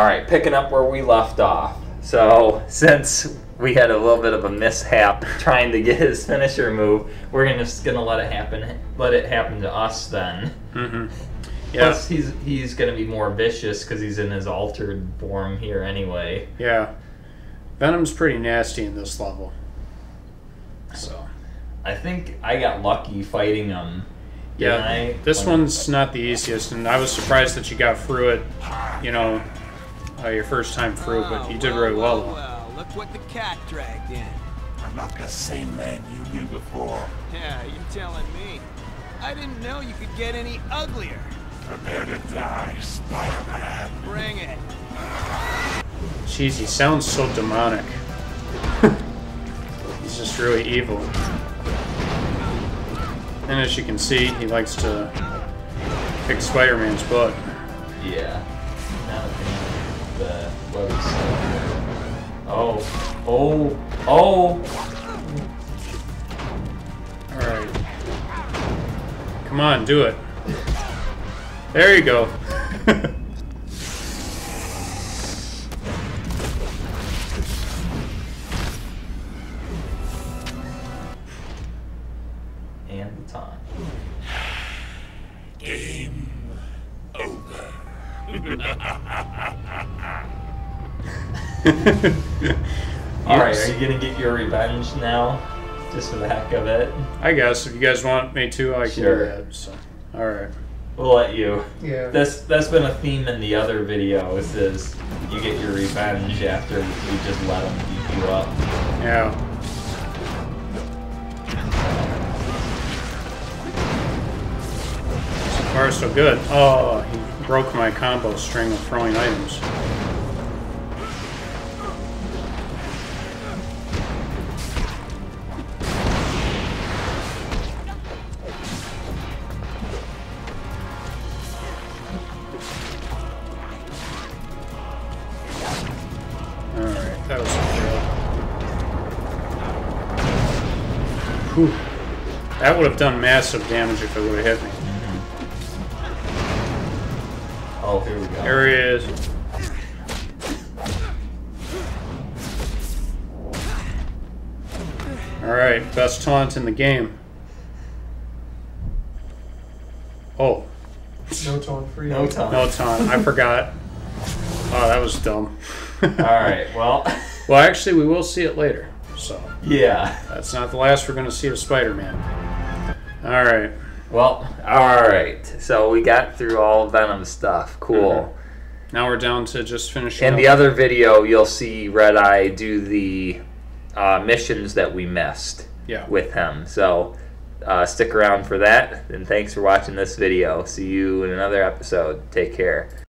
Alright, picking up where we left off. So, since we had a little bit of a mishap trying to get his finisher move, we're just going to let it happen. Let it happen to us then. Mm-hmm. Yeah. Plus, he's going to be more vicious because he's in his altered form here anyway. Yeah. Venom's pretty nasty in this level. So, I think I got lucky fighting him. Yeah, this one's not the easiest, and I was surprised that you got through it, you know, your first time through, but you did really well. Well, look what the cat dragged in. I'm not the same man you knew before. Yeah, you're telling me. I didn't know you could get any uglier. Prepare to die, Spider-Man. Bring it. Jeez, he sounds so demonic. He's just really evil. And as you can see, he likes to pick Spider-Man's butt. Yeah. Oh. Oh. Oh! Alright. Come on, do it. There you go. Alright, are you gonna get your revenge now? Just for the heck of it? I guess. If you guys want me to, I can do that. So. Alright. We'll let you. Yeah. That's been a theme in the other videos, is you get your revenge after you just let them beat you up. Yeah. So far, so good. Oh, he broke my combo string of throwing items. That would have done massive damage if it would have hit me. Mm-hmm. Oh, here we go. There he is. Alright, best taunt in the game. Oh. No taunt for you. No taunt. No taunt. I forgot. Oh, that was dumb. Alright, well. Well, actually, we will see it later. So. Yeah. That's not the last we're going to see of Spider-Man. All right. Well, all right. So we got through all Venom stuff. Cool. Mm-hmm. Now we're down to just finishing up. In the other video, you'll see Red Eye do the missions that we missed with him. So stick around for that. And thanks for watching this video. See you in another episode. Take care.